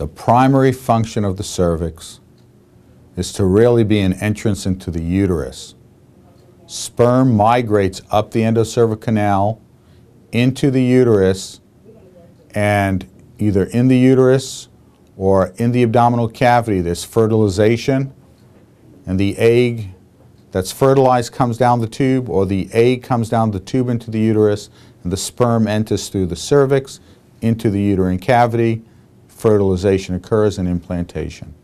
The primary function of the cervix is to really be an entrance into the uterus. Sperm migrates up the endocervical canal into the uterus, and either in the uterus or in the abdominal cavity there's fertilization, and the egg that's fertilized comes down the tube, or the egg comes down the tube into the uterus, and the sperm enters through the cervix into the uterine cavity. Fertilization occurs and implantation.